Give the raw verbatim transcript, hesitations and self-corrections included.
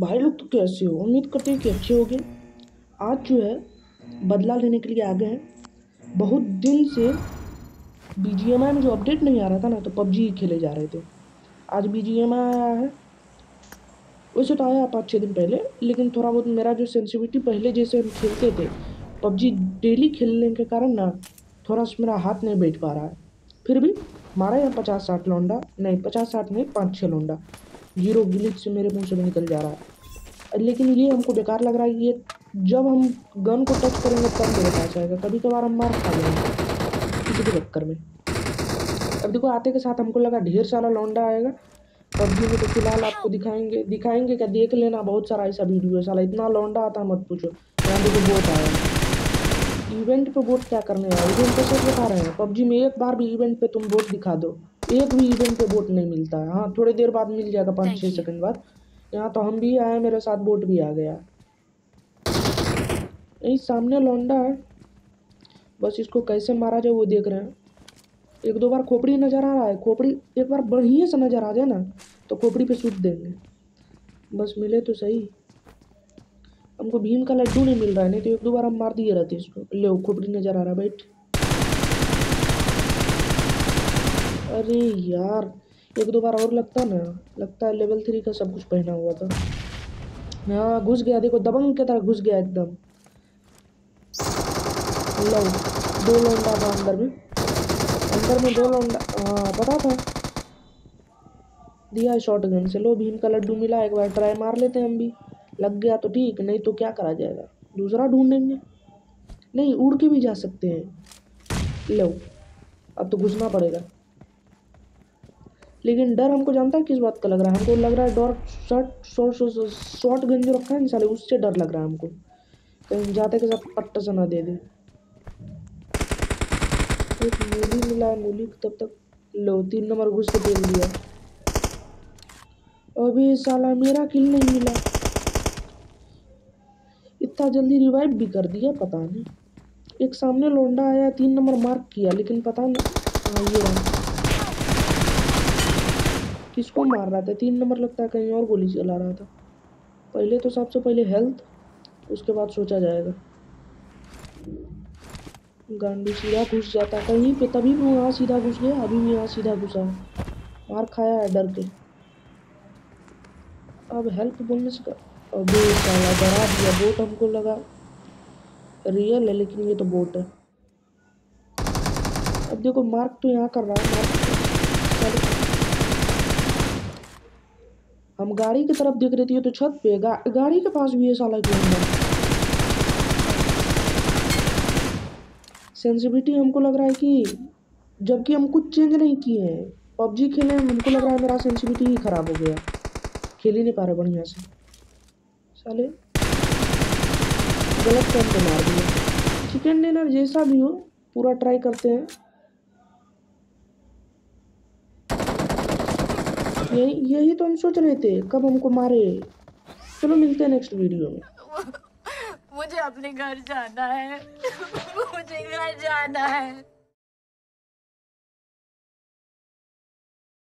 भाई लोग तो कैसे हो, उम्मीद करते हैं कि अच्छे होंगे। आज जो है बदला लेने के लिए आ गए हैं। बहुत दिन से बीजीएमआई में जो अपडेट नहीं आ रहा था ना, तो पबजी खेले जा रहे थे। आज बीजीएमआई आया है, वैसे तो आया पाँच छः दिन पहले, लेकिन थोड़ा बहुत मेरा जो सेंसिटिविटी पहले जैसे हम खेलते थे पबजी डेली खेलने के कारण ना थोड़ा सा मेरा हाथ नहीं बैठ पा रहा है। फिर भी हमारा यहाँ पचास साठ लौंडा नहीं पचास साठ नहीं पाँच छः लौंडा जीरो गिलिच से मेरे मुंह से निकल जा रहा है। लेकिन ये हमको बेकार लग रहा है। ये जब हम गन को टच करेंगे तब मेरे पास आएगा, कभी कभार हम मार खा लेंगे किसी के चक्कर में। अब देखो आते के साथ हमको लगा ढेर सारा लौंडा आएगा पबजी में, तो फिलहाल आपको दिखाएंगे दिखाएंगे क्या, देख लेना बहुत सारा ऐसा वीडियो है। साला इतना लौंडा आता है मत पूछो। यहाँ देखो बोट आया, इवेंट पे बोट क्या करने आया, इवेंट पे सब दिखा रहे हैं। पबजी में एक बार भी इवेंट पे तुम बोट दिखा दो, एक भी इवेंट पे बोट नहीं मिलता है। हाँ थोड़ी देर बाद मिल जाएगा, पाँच छः सेकंड बाद। यहाँ तो हम भी आए, मेरे साथ बोट भी आ गया। यही सामने लौंडा है, बस इसको कैसे मारा जाए वो देख रहे हैं। एक दो बार खोपड़ी नज़र आ रहा है, खोपड़ी एक बार बढ़िया से नज़र आ जाए ना तो खोपड़ी पे सूट देंगे। बस मिले तो सही, हमको भीम का लड्डू नहीं मिल रहा है, नहीं तो एक दो बार हम मार दिए रहते इसको। ले खोपड़ी नज़र आ रहा है, बैठ। अरे यार एक दो बार और लगता ना, लगता है लेवल थ्री का सब कुछ पहना हुआ था। हाँ घुस गया, देखो दबंग की तरह घुस गया एकदम। लो दो लौंडा था अंदर में, अंदर में दो लौंडा। हाँ पता था, दिया शॉर्ट गन से। लो भीम का लड्डू मिला, एक बार ट्राई मार लेते हैं हम भी। लग गया तो ठीक, नहीं तो क्या करा जाएगा, दूसरा ढूंढेंगे। नहीं उड़ के भी जा सकते हैं। लो अब तो घुसना पड़ेगा, लेकिन डर हमको जानता है किस बात का लग रहा है। हमको लग रहा है dot short short short gun जो रखा है ना साले, उससे डर लग रहा है हमको, कहीं जाते के साथ पट्टा से ना दे दे। एक मूली मिला है, मूली तब तक। लो तीन नंबर घुस के दे दिया। अभी साला मेरा किल नहीं मिला, इतना जल्दी रिवाइव भी कर दिया पता नहीं। एक सामने लौंडा आया, तीन नंबर मार्क किया, लेकिन पता नहीं ये रहा किसको मार रहा था। तीन नंबर लगता है कहीं और गोली चला रहा था। पहले तो सबसे पहले हेल्थ, उसके बाद सोचा जाएगा। गांडी सीधा घुस जाता कहीं पे, तभी भी यहाँ सीधा घुस गया, अभी भी यहाँ सीधा घुसा। मार खाया है डर के। अब हेल्थ बोलने से अभी डरा दिया। बोट हमको लगा रियल है, लेकिन ये तो बोट है। अब देखो मार्क तो यहाँ कर रहा है। हम गाड़ी की तरफ देख रहे थे, तो छत पे गा, गाड़ी के पास भी ये साला गेम। सेंसिटिविटी हमको लग रहा है कि जबकि हम कुछ चेंज नहीं किए हैं पबजी खेले, हमको लग रहा है मेरा सेंसिटिविटी ही खराब हो गया, खेल ही नहीं पा रहे बढ़िया से। साले गलत टाइम पे मार दिया। चिकन डिनर जैसा भी हो पूरा ट्राई करते हैं। यही यही तो हम सोच रहे थे कब हमको मारे। चलो मिलते हैं नेक्स्ट वीडियो में। मुझे अपने घर जाना है, मुझे घर जाना है।